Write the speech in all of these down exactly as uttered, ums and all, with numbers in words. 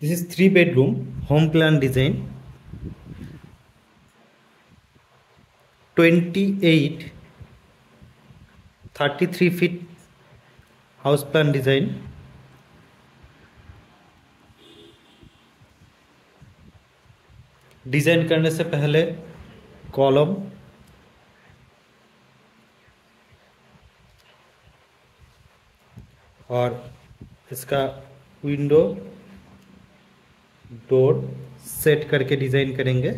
This is three bedroom home plan design, twenty-eight, thirty-three feet house plan design. Design करने से पहले column और इसका विंडो डोर सेट करके डिज़ाइन करेंगे।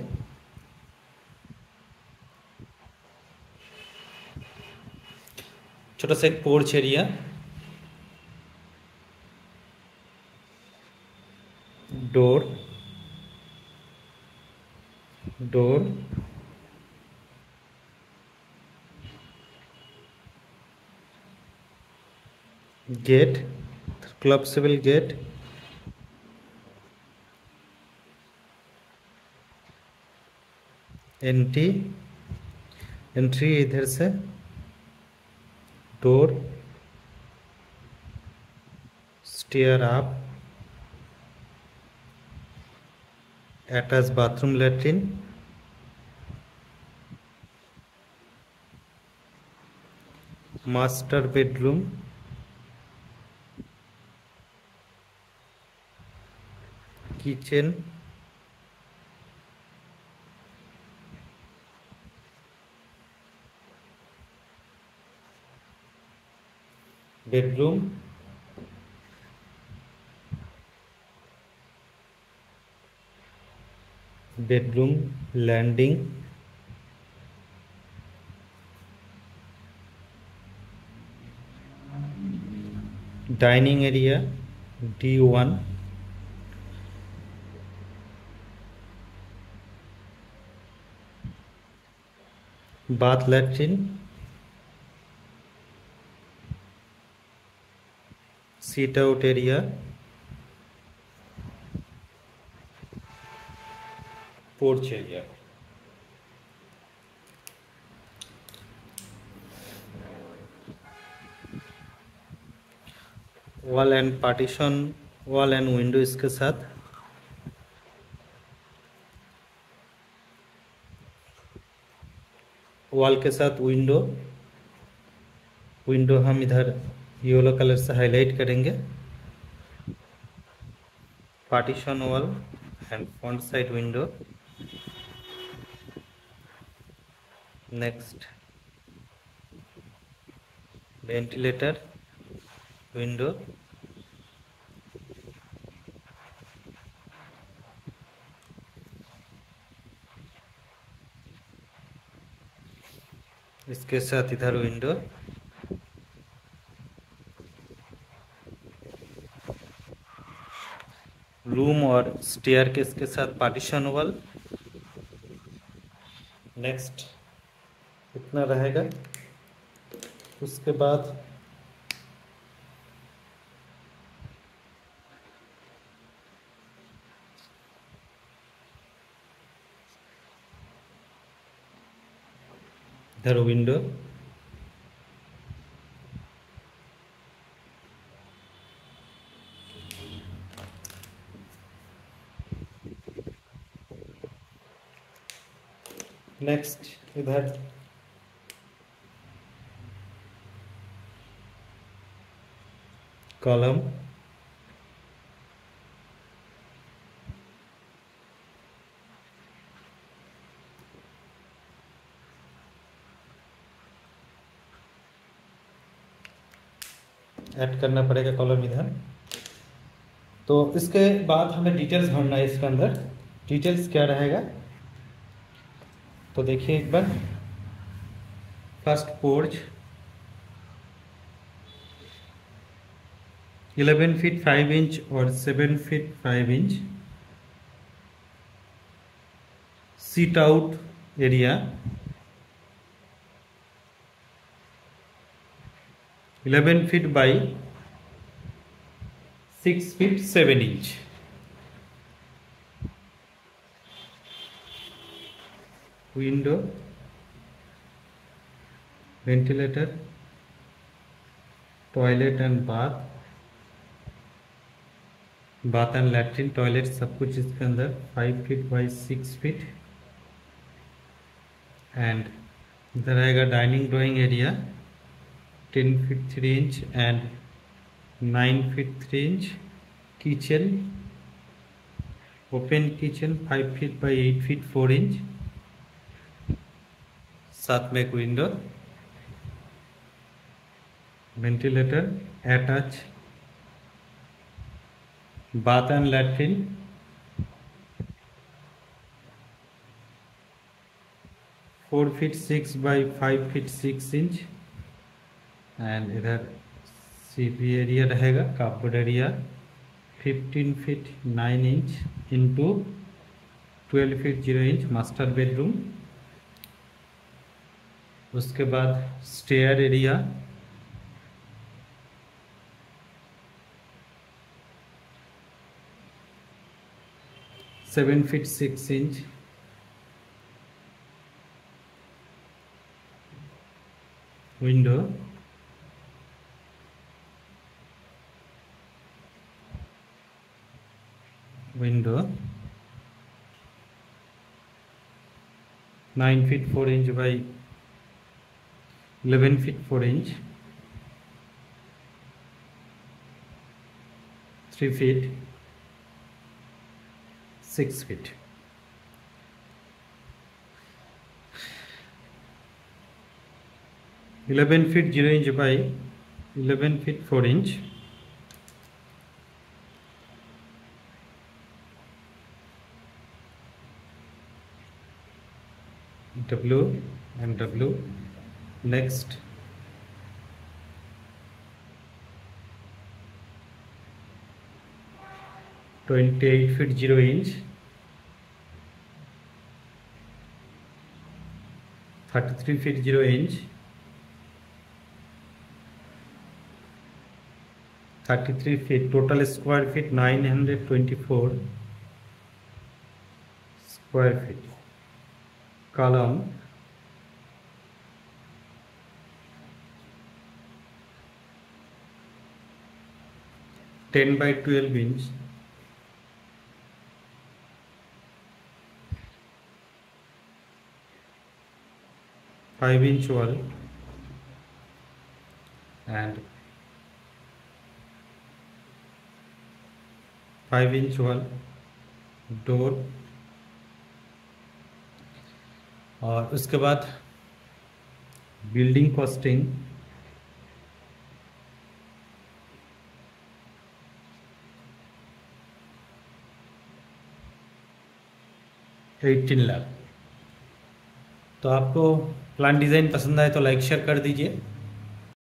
छोटा सा एक porch area, door door gate, collapsible gate, entry entry इधर से, door, stair up, attach bathroom latrine, master bedroom, kitchen, bedroom, bedroom landing, dining area D one, bath latrine, seat out area, porch area. Wall and partition, wall and window इसके साथ, wall के साथ window, window हम इधर yellow colour से highlight करेंगे। Partition wall and front side window. Next ventilator window, इसके साथ इधर विंडो, रूम और स्टेयरकेस के साथ पार्टीशन वॉल। नेक्स्ट इतना रहेगा। उसके बाद इधर विंडो, नेक्स्ट इधर कॉलम, ऐड करना पड़ेगा कॉलम इधर। तो इसके बाद हमें डिटेल्स भरना है इसके अंदर। डिटेल्स क्या रहेगा तो देखिए एक बार। First porch eleven feet five inch और seven feet five inch, sit out area eleven feet by six feet seven inch. Window, ventilator, toilet and bath, bath and latrine toilet सब कुछ इसके अंदर five feet by six feet. And इधर आएगा dining drawing area ten feet three inch and nine feet three inch. Kitchen open kitchen five feet by eight feet four inch, साथ में एक window, ventilator attach. Bath and latrine four feet six by five feet six inch. And इधर CP area रहेगा, cupboard area fifteen feet nine inch into twelve feet zero inch master bedroom. उसके बाद stair area seven feet six inch. Window window nine feet four inch by eleven feet four inch, three feet six feet. Eleven feet zero inch by eleven feet four inch. W and W next. Twenty eight feet zero inch, thirty three feet zero inch, thirty three feet total square feet nine hundred twenty four square feet. Column ten by twelve inch, five inch wall, and five inch wall, door। और उसके बाद building costing eighteen lakh. तो आपको plan design पसंद आए तो like share कर दीजिए।